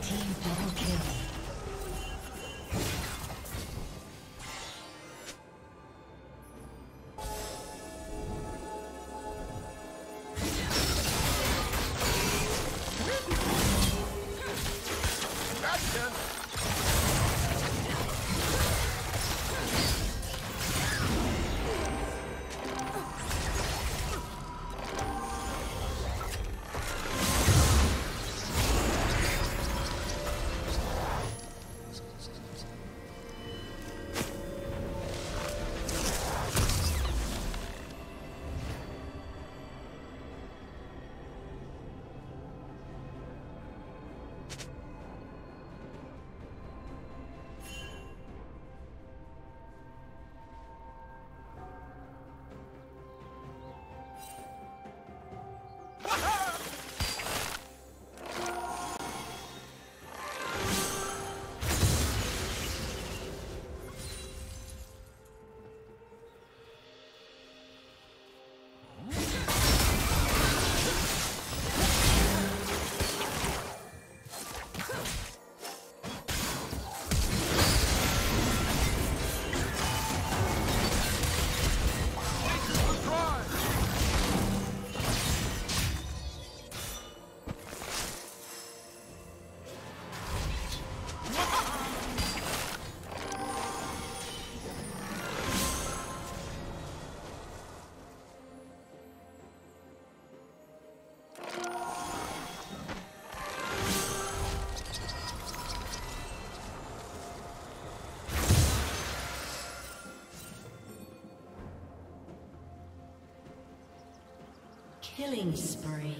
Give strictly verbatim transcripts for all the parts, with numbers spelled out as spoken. Team double kill. Killing spree.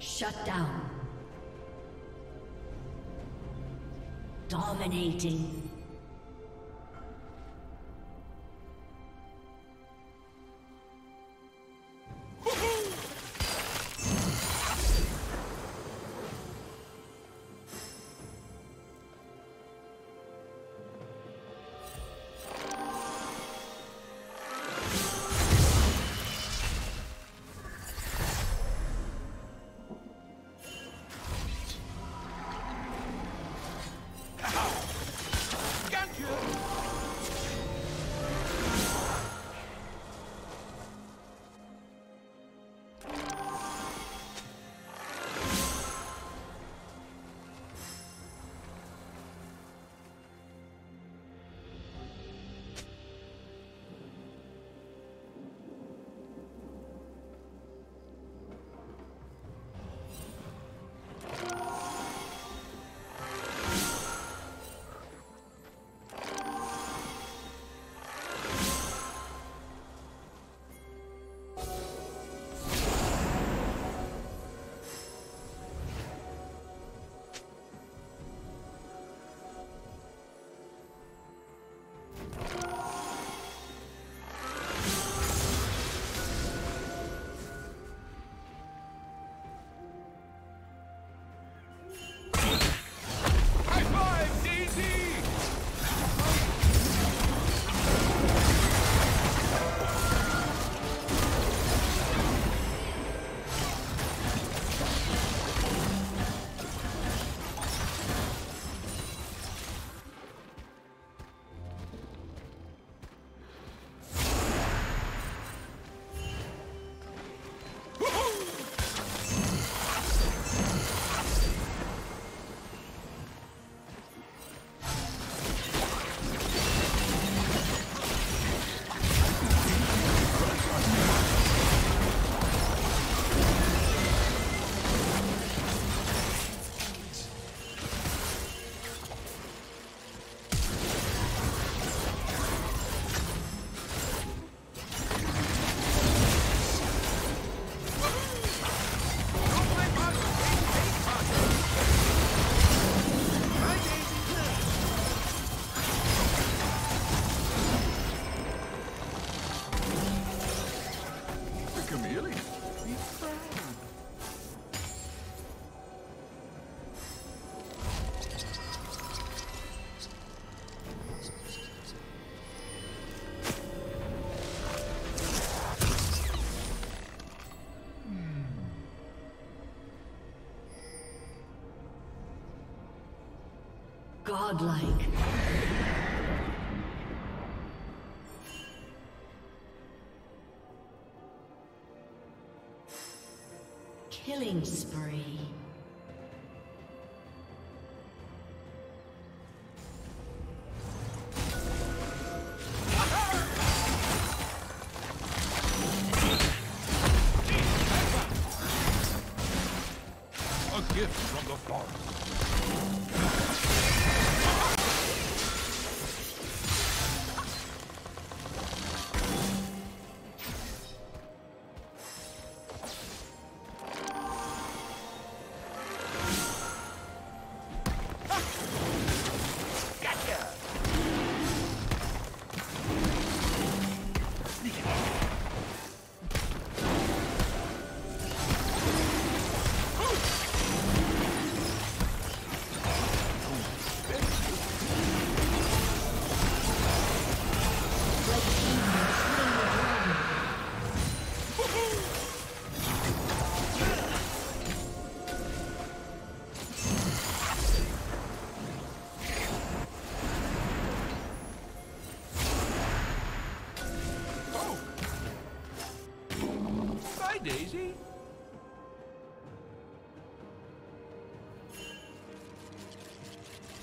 Shut down. Dominating. Godlike. Killing spree. Daisy?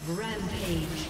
Rampage.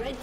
Red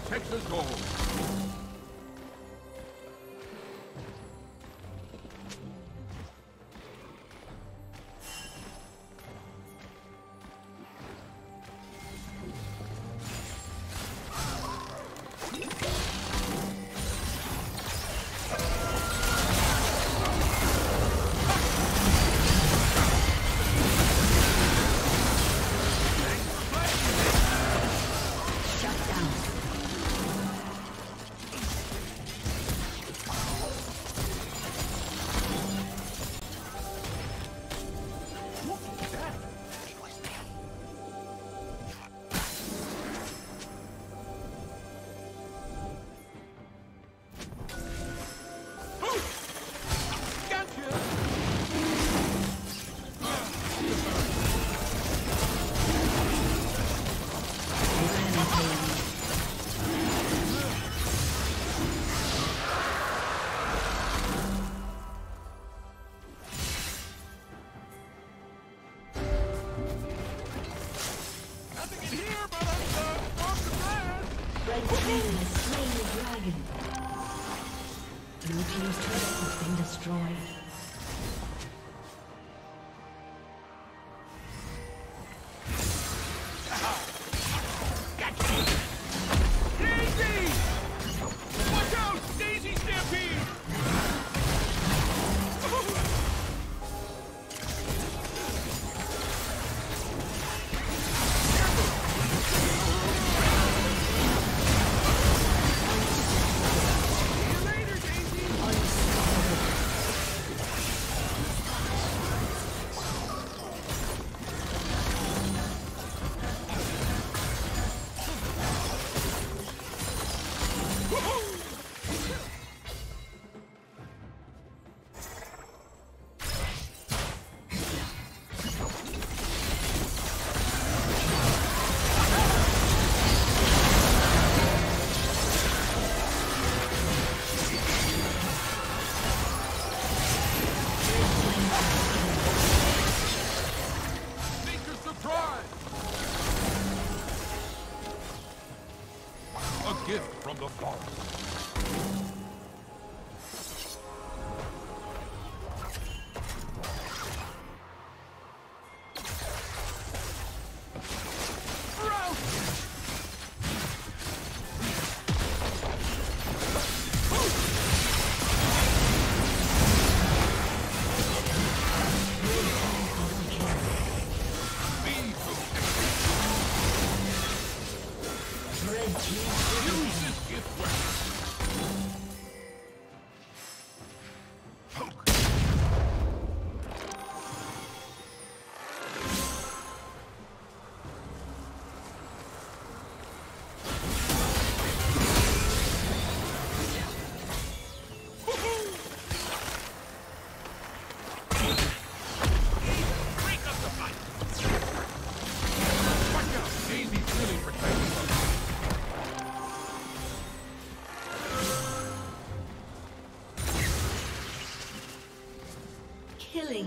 protects us all.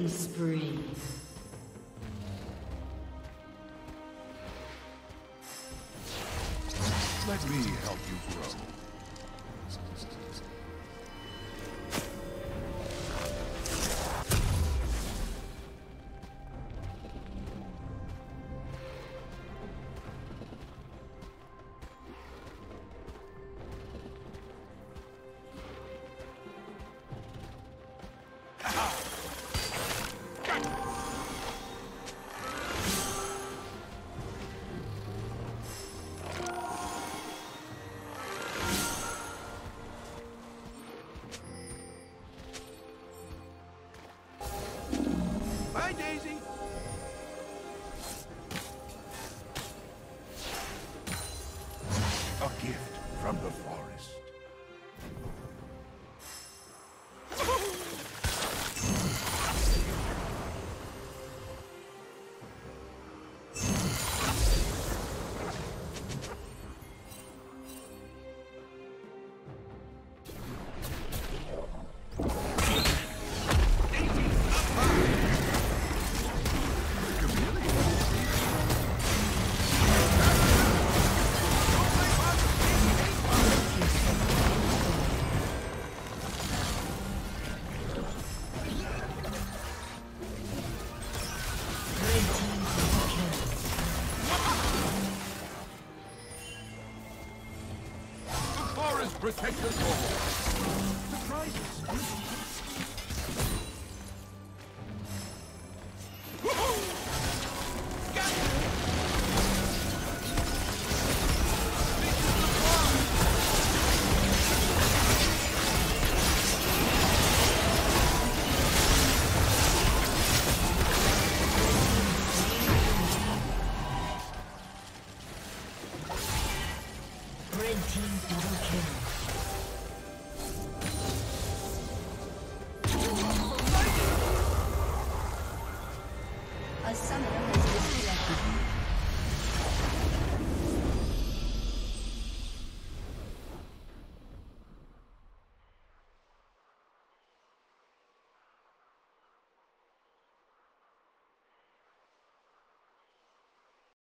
Spree. Let me help you grow. protect us all. Surprises! Some